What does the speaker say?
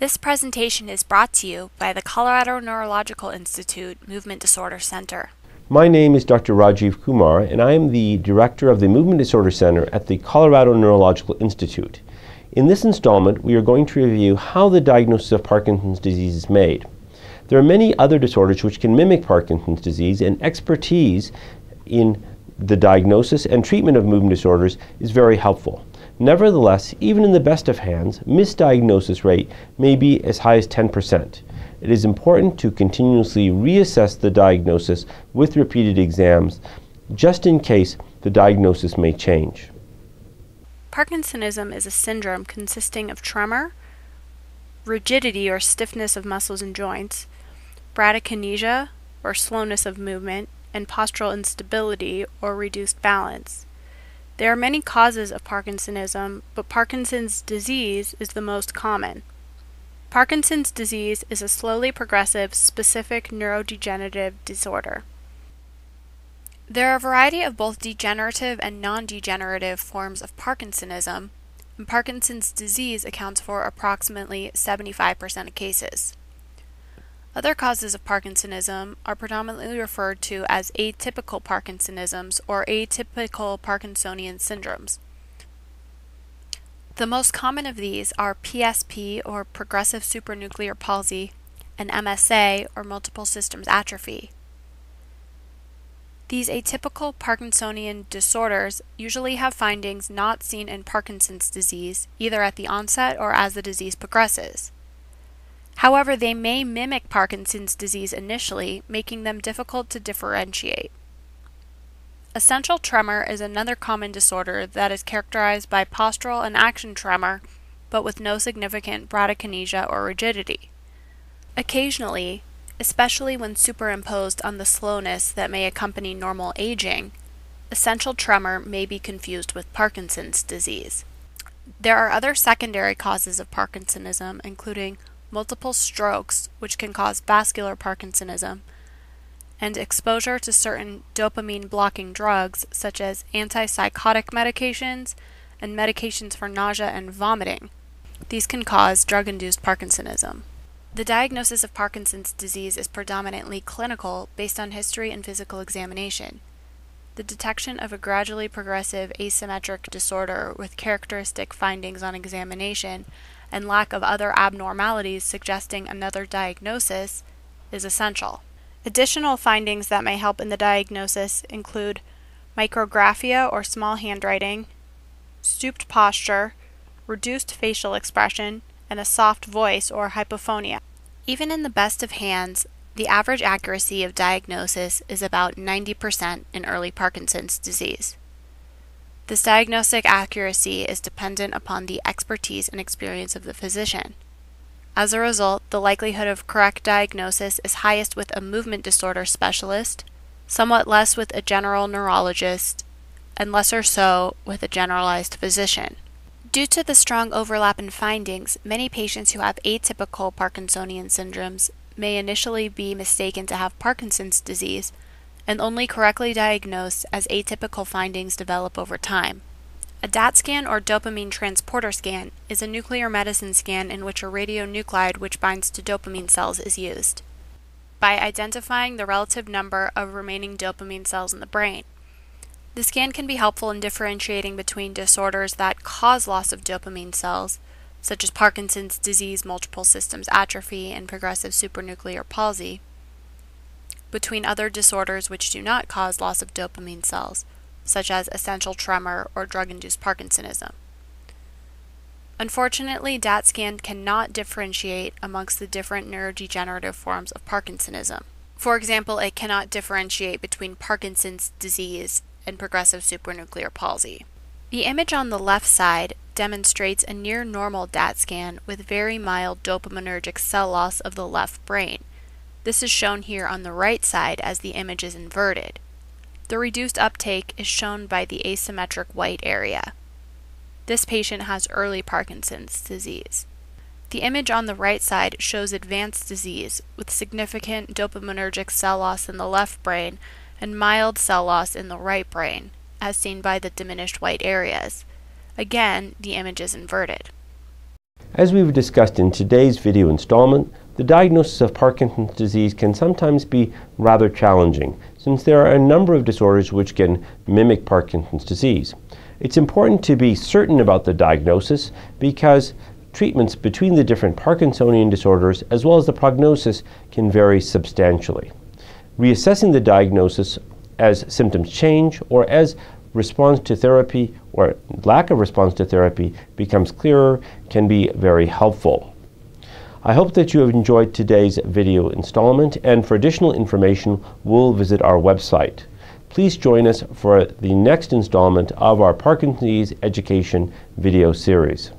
This presentation is brought to you by the Colorado Neurological Institute Movement Disorder Center. My name is Dr. Rajeev Kumar, and I am the director of the Movement Disorder Center at the Colorado Neurological Institute. In this installment, we are going to review how the diagnosis of Parkinson's disease is made. There are many other disorders which can mimic Parkinson's disease, and expertise in the diagnosis and treatment of movement disorders is very helpful. Nevertheless, even in the best of hands, misdiagnosis rate may be as high as 10%. It is important to continuously reassess the diagnosis with repeated exams, just in case the diagnosis may change. Parkinsonism is a syndrome consisting of tremor, rigidity or stiffness of muscles and joints, bradykinesia or slowness of movement, and postural instability or reduced balance. There are many causes of Parkinsonism, but Parkinson's disease is the most common. Parkinson's disease is a slowly progressive, specific neurodegenerative disorder. There are a variety of both degenerative and non-degenerative forms of Parkinsonism, and Parkinson's disease accounts for approximately 75% of cases. Other causes of Parkinsonism are predominantly referred to as atypical Parkinsonisms or atypical Parkinsonian syndromes. The most common of these are PSP or progressive supranuclear palsy and MSA or multiple systems atrophy. These atypical Parkinsonian disorders usually have findings not seen in Parkinson's disease, either at the onset or as the disease progresses. However, they may mimic Parkinson's disease initially, making them difficult to differentiate. Essential tremor is another common disorder that is characterized by postural and action tremor, but with no significant bradykinesia or rigidity. Occasionally, especially when superimposed on the slowness that may accompany normal aging, essential tremor may be confused with Parkinson's disease. There are other secondary causes of Parkinsonism, including multiple strokes, which can cause vascular Parkinsonism, and exposure to certain dopamine-blocking drugs such as antipsychotic medications and medications for nausea and vomiting. These can cause drug-induced Parkinsonism. The diagnosis of Parkinson's disease is predominantly clinical based on history and physical examination. The detection of a gradually progressive asymmetric disorder with characteristic findings on examination and lack of other abnormalities suggesting another diagnosis is essential. Additional findings that may help in the diagnosis include micrographia or small handwriting, stooped posture, reduced facial expression, and a soft voice or hypophonia. Even in the best of hands, the average accuracy of diagnosis is about 90% in early Parkinson's disease. This diagnostic accuracy is dependent upon the expertise and experience of the physician. As a result, the likelihood of correct diagnosis is highest with a movement disorder specialist, somewhat less with a general neurologist, and lesser so with a generalized physician. Due to the strong overlap in findings, many patients who have atypical Parkinsonian syndromes may initially be mistaken to have Parkinson's disease, and only correctly diagnosed as atypical findings develop over time. A DAT scan or dopamine transporter scan is a nuclear medicine scan in which a radionuclide which binds to dopamine cells is used. By identifying the relative number of remaining dopamine cells in the brain, the scan can be helpful in differentiating between disorders that cause loss of dopamine cells, such as Parkinson's disease, multiple systems atrophy, and progressive supranuclear palsy, between other disorders which do not cause loss of dopamine cells, such as essential tremor or drug-induced Parkinsonism. Unfortunately, DAT scan cannot differentiate amongst the different neurodegenerative forms of Parkinsonism. For example, it cannot differentiate between Parkinson's disease and progressive supranuclear palsy. The image on the left side demonstrates a near-normal DAT scan with very mild dopaminergic cell loss of the left brain. This is shown here on the right side as the image is inverted. The reduced uptake is shown by the asymmetric white area. This patient has early Parkinson's disease. The image on the right side shows advanced disease with significant dopaminergic cell loss in the left brain and mild cell loss in the right brain, as seen by the diminished white areas. Again, the image is inverted. As we've discussed in today's video installment, the diagnosis of Parkinson's disease can sometimes be rather challenging, since there are a number of disorders which can mimic Parkinson's disease. It's important to be certain about the diagnosis because treatments between the different Parkinsonian disorders as well as the prognosis can vary substantially. Reassessing the diagnosis as symptoms change or as response to therapy or lack of response to therapy becomes clearer can be very helpful. I hope that you have enjoyed today's video installment, and for additional information, we'll visit our website. Please join us for the next installment of our Parkinson's Education video series.